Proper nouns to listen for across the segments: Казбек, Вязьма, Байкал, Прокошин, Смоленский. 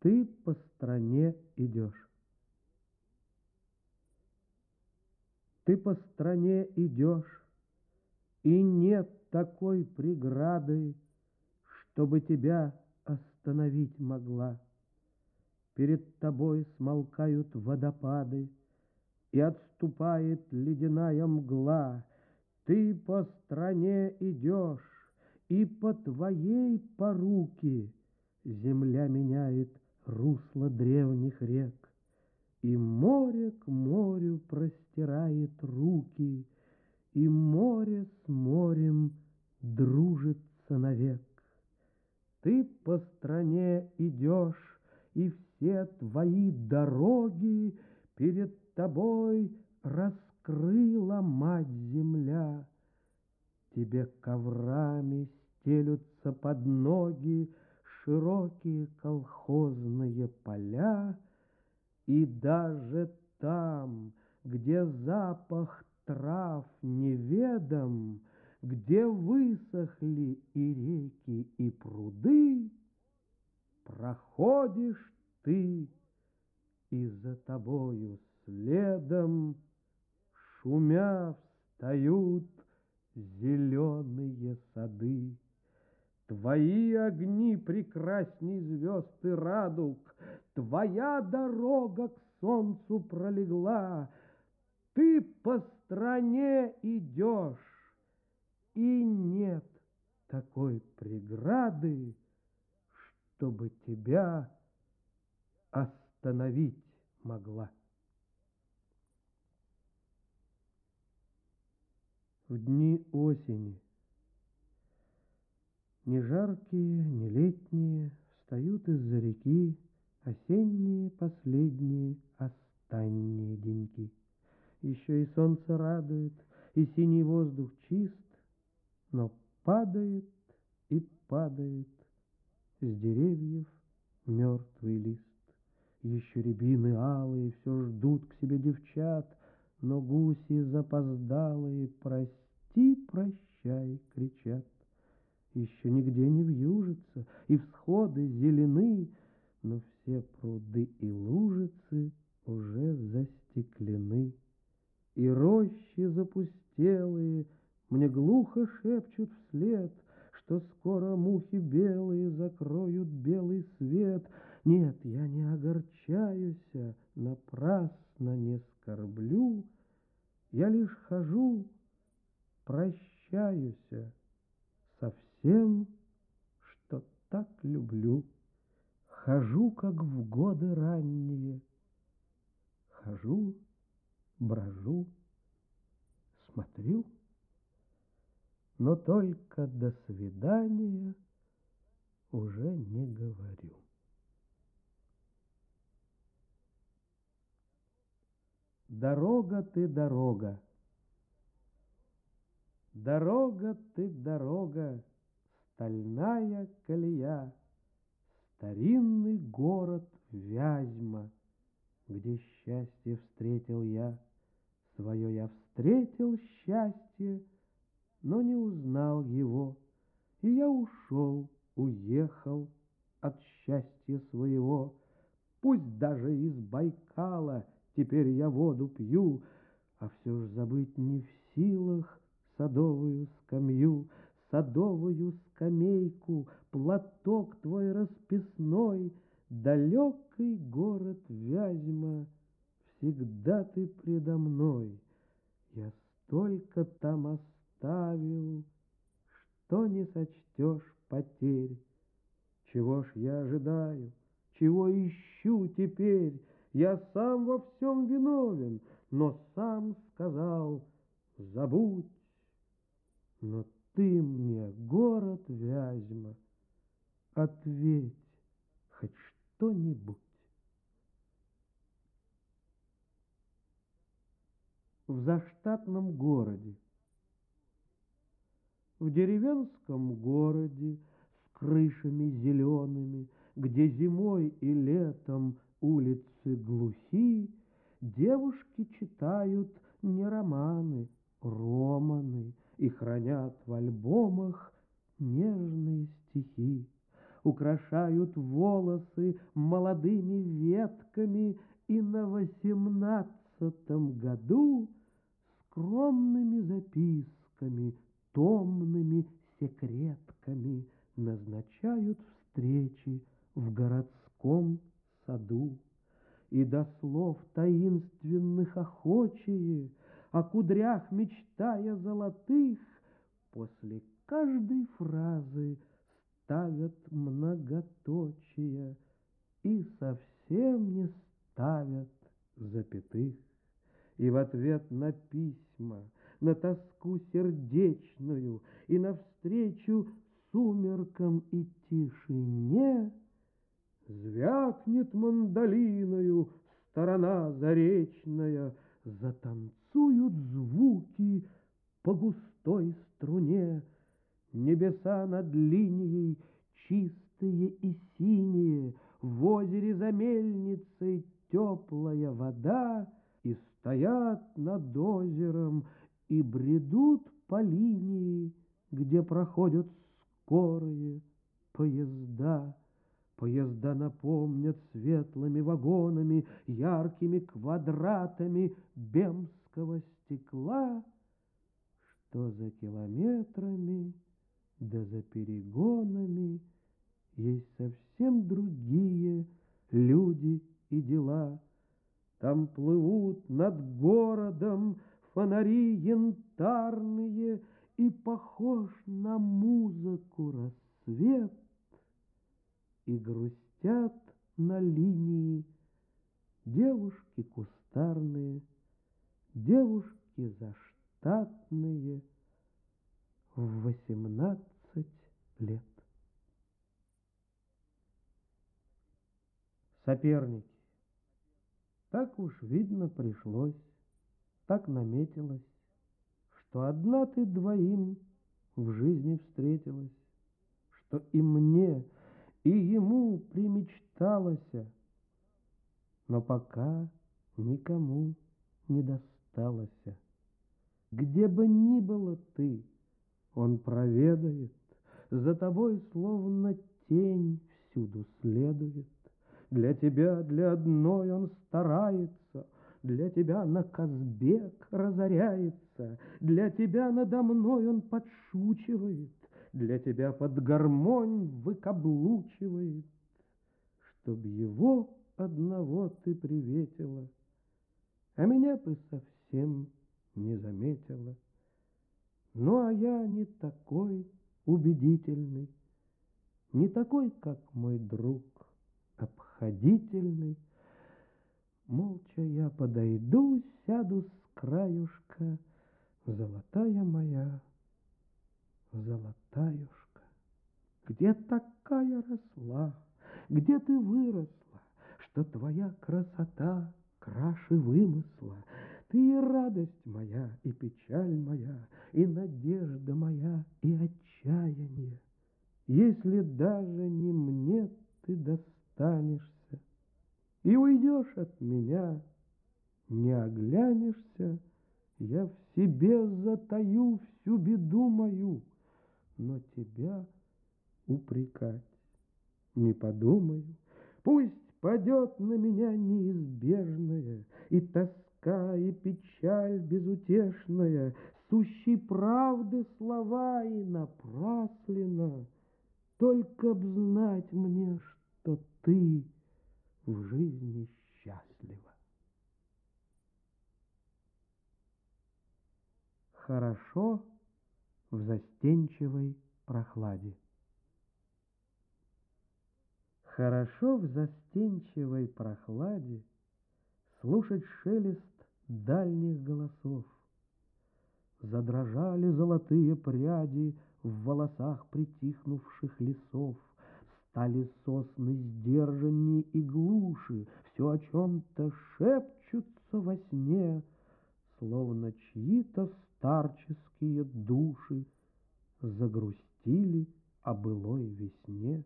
ты по стране идешь. Ты по стране идешь, и нет такой преграды, чтобы тебя остановить могла. Перед тобой смолкают водопады, и отступает ледяная мгла. Ты по стране идешь, и по твоей поруке земля меняет русло древних рек. И море к морю простирает руки, и море с морем дружится навек. Ты по стране идешь, и все твои дороги перед тобой раскрыла мать земля. Тебе коврами стелются под ноги широкие колхозные поля, и даже там, где запах трав неведом, где высохли и реки, и пруды, проходишь ты, и за тобою следом, шумя, встают зеленые сады. Твои огни прекрасней звезд и радуг, твоя дорога к солнцу пролегла. Ты по стране идешь, и нет такой преграды, чтобы тебя остановить могла. В дни осени, не жаркие, не летние, встают из-за реки осенние, последние, останние деньки. Еще и солнце радует, и синий воздух чист, но падает и падает с деревьев мертвый лист. Еще рябины алые все ждут к себе девчат, но гуси запоздалые «Прости, прощай!» кричат. Еще нигде не вьюжится, и всходы зелены, но все пруды и лужицы уже застеклены. И рощи запустелые мне глухо шепчут вслед, что скоро мухи белые закроют белый свет. Нет, я не огорчаюся, напрасно не скорблю, я лишь хожу, прощаюся со всем, что так люблю. Хожу, как в годы ранние, хожу, брожу, смотрю, но только до свидания уже не говорю. Дорога ты, дорога, дорога ты, дорога, стальная колея, старинный город Вязьма, где счастье встретил я. Свое я встретил счастье, но не узнал его, и я ушел, уехал от счастья своего. Пусть даже из Байкала теперь я воду пью, а все ж забыть не в силах садовую скамью, садовую скамейку, платок твой расписной. Далекий город Вязьма, всегда ты предо мной. Я столько там оставил, что не сочтешь потерь. Чего ж я ожидаю, чего ищу теперь? Я сам во всем виновен, но сам сказал: забудь. Но ты мне, город Вязьма, ответь хоть что-нибудь. В заштатном городе, в деревенском городе с крышами зелеными, где зимой и летом улицы глухи, девушки читают не романы, романы, и хранят в альбомах нежные стихи. украшают волосы молодыми ветками, и на 18-м году скромными записками, томными секретками назначают встречи в городском саду. И до слов таинственных охочие, о кудрях мечтая золотых, после каждой фразы ставят многоточие и совсем не ставят запятых. И в ответ на письма, на тоску сердечную и навстречу сумеркам и тишине звякнет мандолиною сторона заречная, затанцуют звуки по густой струне. Небеса над линией чистые и синие, в озере за мельницей теплая вода, и стоят над озером и бредут по линии, где проходят скорые поезда. Поезда напомнят светлыми вагонами, яркими квадратами бемского стекла, что за километрами да за перегонами есть совсем другие люди и дела. Там плывут над городом фонари янтарные, и похож на музыку рассвет, и грустят на линии девушки кустарные, девушки заштатные в 18 лет. Соперники. Так уж видно пришлось, так наметилось, что одна ты двоим в жизни встретилась, что и мне, и ему примечталося, но пока никому не досталося. Где бы ни было ты, он проведает, за тобой словно тень всюду следует. Для тебя, для одной он старается, для тебя на Казбек разоряется, для тебя надо мной он подшучивает, для тебя под гармонь выкаблучивает, чтоб его одного ты приветила, а меня бы совсем не заметила. Ну, а я не такой убедительный, не такой, как мой друг, обходительный. Молча я подойду, сяду с краюшка, золотая моя, золотаюшка, где такая росла, где ты выросла, что твоя красота краше вымысла. Ты и радость моя, и печаль моя, и надежда моя, и отчаяние. Если даже не мне ты достанешься и уйдешь от меня, не оглянешься, я в себе затаю всю беду мою. Но тебя упрекать не подумаю. Пусть падет на меня неизбежное, и тоска, и печаль безутешная, сущей правды слова и напраслина. Только б знать мне, что ты в жизни счастлива. Хорошо в застенчивой прохладе. Хорошо в застенчивой прохладе слушать шелест дальних голосов. Задрожали золотые пряди в волосах притихнувших лесов. Стали сосны сдержанней и глуши, все о чем-то шепчутся во сне, словно чьи-то старческие души загрустили о былой весне.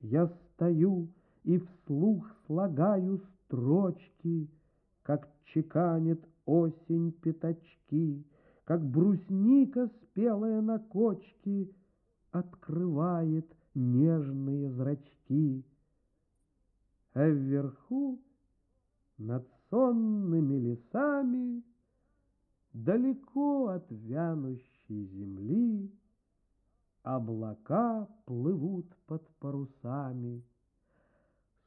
Я стою и вслух слагаю строчки, как чеканит осень пятачки, как брусника, спелая на кочке, открывает нежные зрачки, а вверху над сонными лесами далеко от вянущей земли облака плывут под парусами,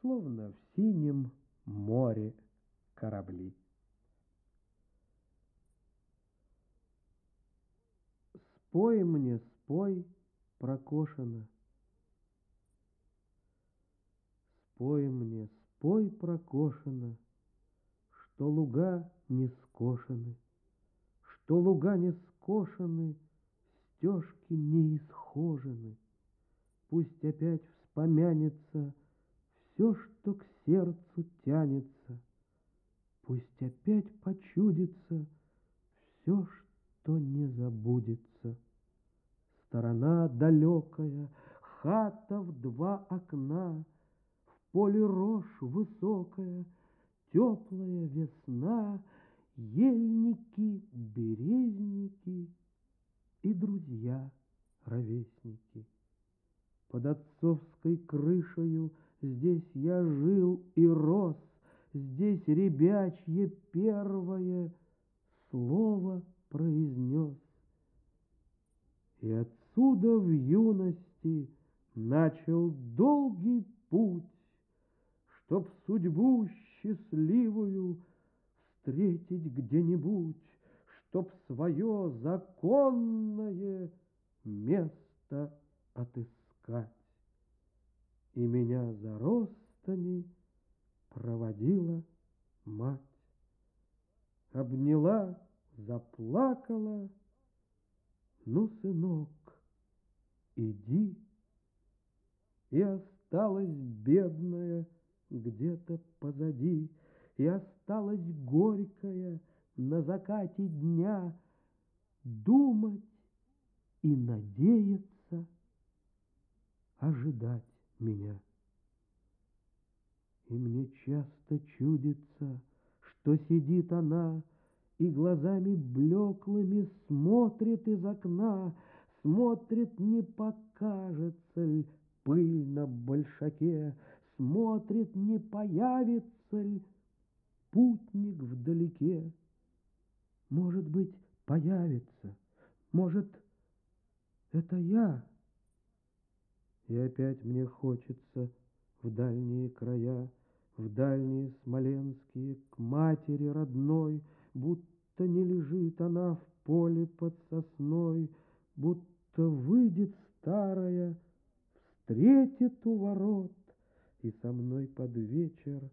словно в синем море корабли. Спой мне, спой, Прокошина. Спой мне, спой, Прокошина, что луга не скошены, что луга не скошены, стежки не исхожены. Пусть опять вспомянется все, что к сердцу тянется, пусть опять почудится все, что не забудется. Сторона далекая, хата в два окна, в поле рожь высокая, теплая весна, ельники, березники и друзья-ровесники. Под отцовской крышею здесь я жил и рос, здесь ребячье первое слово произнес. И отсюда в юности начал долгий путь, чтоб судьбу счастливую встретить где-нибудь, чтоб свое законное место отыскать. И меня за ростами проводила мать, обняла, заплакала: ну, сынок, иди. И осталась бедная где-то позади, и осталась горькая на закате дня думать и надеяться, ожидать меня. И мне часто чудится, что сидит она и глазами блеклыми смотрит из окна, смотрит, не покажется ль пыль на большаке, смотрит, не появится ль путник вдалеке. Может быть, появится, может, это я. И опять мне хочется в дальние края, в дальние смоленские, к матери родной, будто не лежит она в поле под сосной, будто выйдет старая, встретит у ворот и со мной под вечер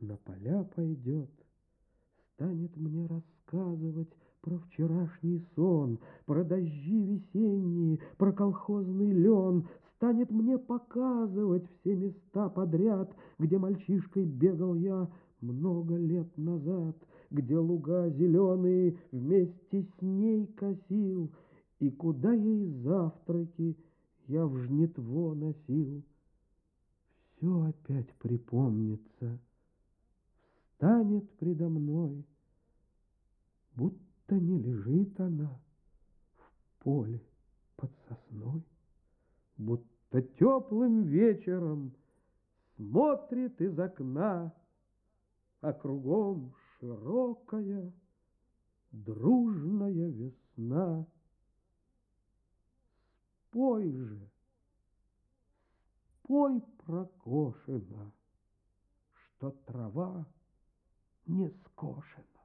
на поля пойдет. Станет мне рассказывать про вчерашний сон, про дожди весенние, про колхозный лен, станет мне показывать все места подряд, где мальчишкой бегал я много лет назад, где луга зеленые вместе с ней косил, и куда ей завтраки я в жнитво носил. Все опять припомнится, встанет предо мной, будто не лежит она в поле под сосной, будто теплым вечером смотрит из окна, а кругом широкая, дружная весна. Спой же, спой, Прокошина, что трава не скошена.